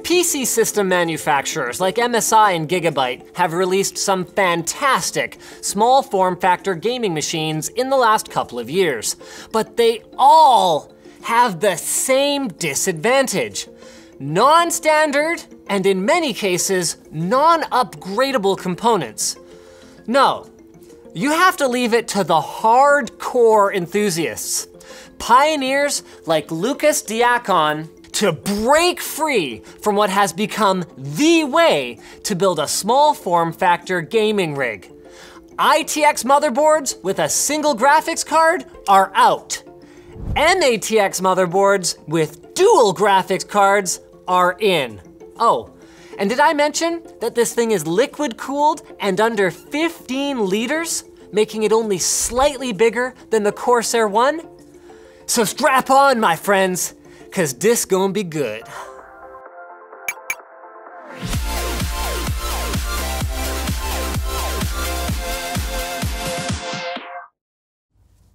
PC system manufacturers like MSI and Gigabyte have released some fantastic small form factor gaming machines in the last couple of years, but they all have the same disadvantage. Non-standard, and in many cases, non-upgradable components. No, you have to leave it to the hardcore enthusiasts, pioneers like Lucas Diacon, to break free from what has become the way to build a small form factor gaming rig. ITX motherboards with a single graphics card are out. MATX motherboards with dual graphics cards are in. Oh, and did I mention that this thing is liquid cooled and under 15 liters, making it only slightly bigger than the Corsair One? So strap on, my friends, cause this gonna be good.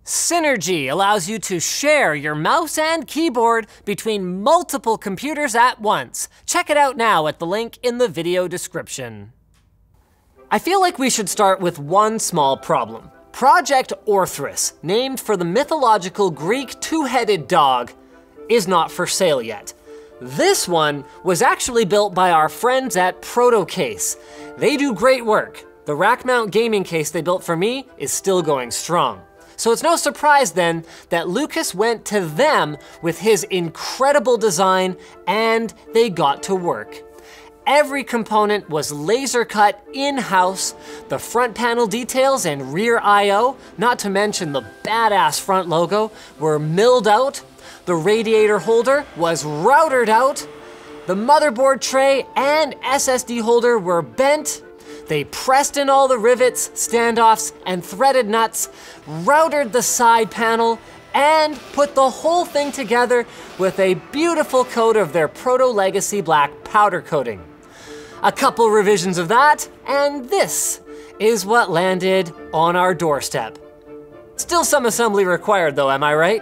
Synergy allows you to share your mouse and keyboard between multiple computers at once. Check it out now at the link in the video description. I feel like we should start with one small problem. Project Orthrus, named for the mythological Greek two-headed dog, is not for sale yet. This one was actually built by our friends at ProtoCase. They do great work. The rack mount gaming case they built for me is still going strong. So it's no surprise then that Lucas went to them with his incredible design, and they got to work. Every component was laser cut in-house, the front panel details and rear IO, not to mention the badass front logo, were milled out, the radiator holder was routered out, the motherboard tray and SSD holder were bent. They pressed in all the rivets, standoffs, and threaded nuts, routered the side panel, and put the whole thing together with a beautiful coat of their Proto Legacy Black powder coating. A couple revisions of that, and this is what landed on our doorstep. Still some assembly required though, am I right?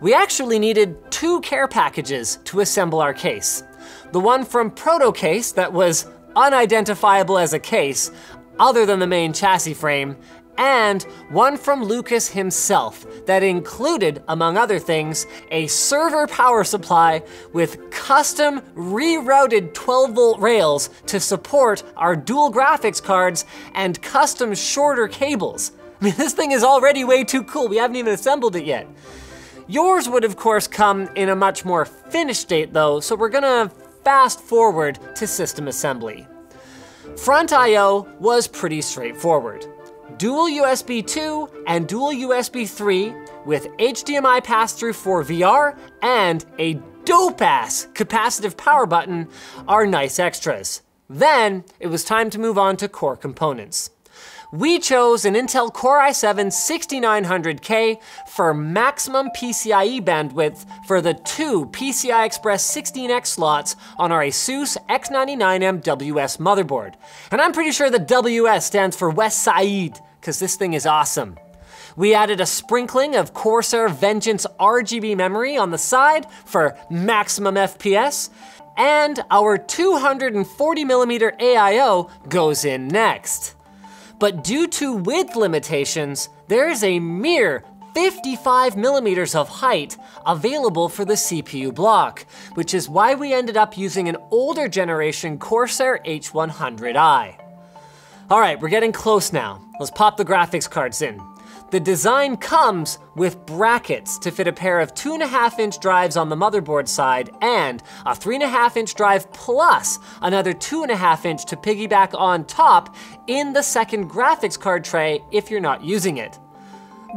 We actually needed two care packages to assemble our case. The one from ProtoCase that was unidentifiable as a case, other than the main chassis frame, and one from Lucas himself that included, among other things, a server power supply with custom rerouted 12-volt rails to support our dual graphics cards and custom shorter cables. I mean, this thing is already way too cool, we haven't even assembled it yet. Yours would of course come in a much more finished state though, so we're gonna fast forward to system assembly. Front IO was pretty straightforward. Dual USB 2 and dual USB 3 with HDMI pass-through for VR and a dope-ass capacitive power button are nice extras. Then it was time to move on to core components. We chose an Intel Core i7 6900K for maximum PCIe bandwidth for the two PCI Express 16X slots on our Asus X99MWS motherboard. And I'm pretty sure the WS stands for West Side, because this thing is awesome. We added a sprinkling of Corsair Vengeance RGB memory on the side for maximum FPS, and our 240mm AIO goes in next. But due to width limitations, there is a mere 55 millimeters of height available for the CPU block, which is why we ended up using an older generation Corsair H100i. All right, we're getting close now. Let's pop the graphics cards in. The design comes with brackets to fit a pair of 2.5-inch drives on the motherboard side and a 3.5-inch drive plus another 2.5-inch to piggyback on top in the second graphics card tray if you're not using it.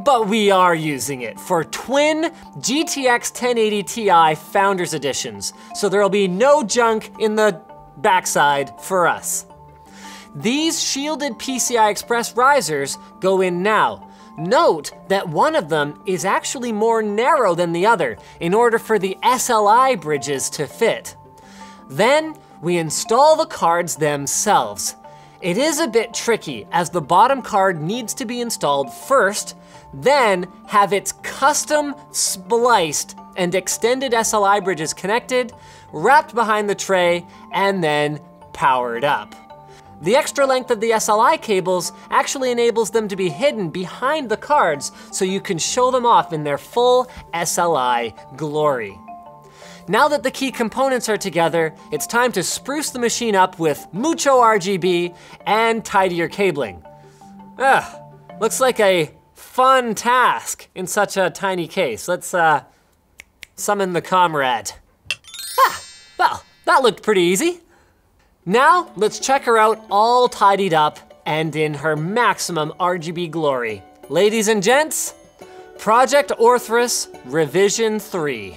But we are using it for twin GTX 1080 Ti Founders Editions, so there'll be no junk in the backside for us. These shielded PCI Express risers go in now. Note that one of them is actually more narrow than the other in order for the SLI bridges to fit. Then we install the cards themselves. It is a bit tricky as the bottom card needs to be installed first, then have its custom spliced and extended SLI bridges connected, wrapped behind the tray, and then powered up. The extra length of the SLI cables actually enables them to be hidden behind the cards so you can show them off in their full SLI glory. Now that the key components are together, it's time to spruce the machine up with mucho RGB and tidier cabling. Ugh, looks like a fun task in such a tiny case. Let's summon the comrade. Ah, well, that looked pretty easy. Now, let's check her out all tidied up and in her maximum RGB glory. Ladies and gents, Project Orthrus Revision 3.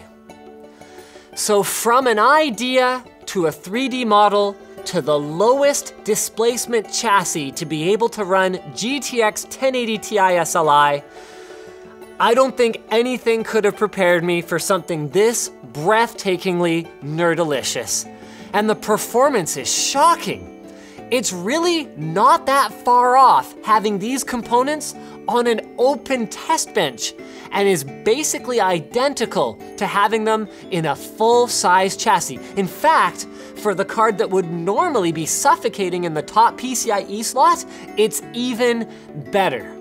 So from an idea to a 3D model to the lowest displacement chassis to be able to run GTX 1080 Ti SLI, I don't think anything could have prepared me for something this breathtakingly nerdalicious. And the performance is shocking. It's really not that far off having these components on an open test bench, and is basically identical to having them in a full-size chassis. In fact, for the card that would normally be suffocating in the top PCIe slot, it's even better.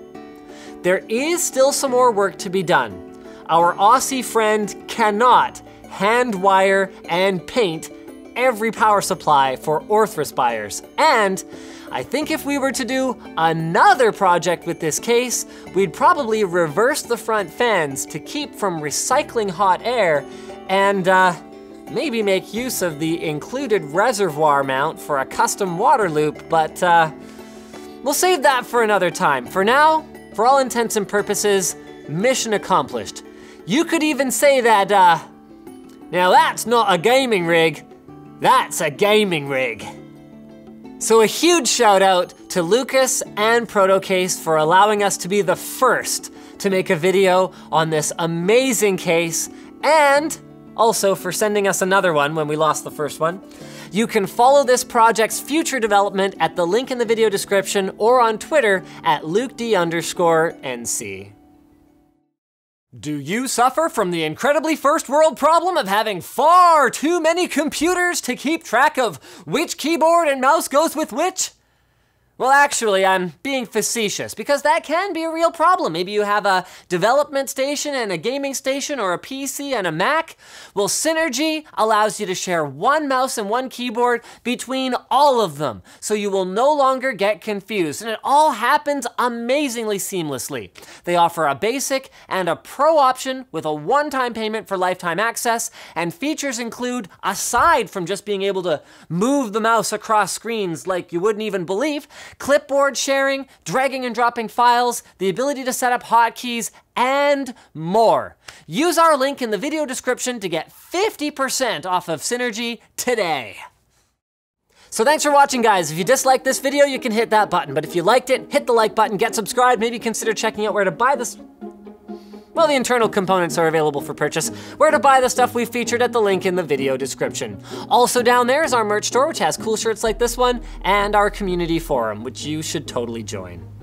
There is still some more work to be done. Our Aussie friend cannot hand wire and paint every power supply for Orthrus buyers. And I think if we were to do another project with this case, we'd probably reverse the front fans to keep from recycling hot air, and maybe make use of the included reservoir mount for a custom water loop, but we'll save that for another time. For now, for all intents and purposes, mission accomplished. You could even say that, now that's not a gaming rig, that's a gaming rig. So a huge shout out to Lucas and ProtoCase for allowing us to be the first to make a video on this amazing case, and also for sending us another one when we lost the first one. You can follow this project's future development at the link in the video description or on Twitter at LukeD_NC. Do you suffer from the incredibly first world problem of having far too many computers to keep track of which keyboard and mouse goes with which? Well, actually, I'm being facetious, because that can be a real problem. Maybe you have a development station and a gaming station, or a PC and a Mac. Well, Synergy allows you to share one mouse and one keyboard between all of them, so you will no longer get confused, and it all happens amazingly seamlessly. They offer a basic and a pro option with a one-time payment for lifetime access, and features include, aside from just being able to move the mouse across screens like you wouldn't even believe, clipboard sharing, dragging and dropping files, the ability to set up hotkeys, and more. Use our link in the video description to get 50% off of Synergy today. So thanks for watching, guys. If you disliked this video, you can hit that button. But if you liked it, hit the like button, get subscribed, maybe consider checking out where to buy this. Well, the internal components are available for purchase. Where to buy the stuff we featured at the link in the video description. Also down there is our merch store, which has cool shirts like this one, and our community forum, which you should totally join.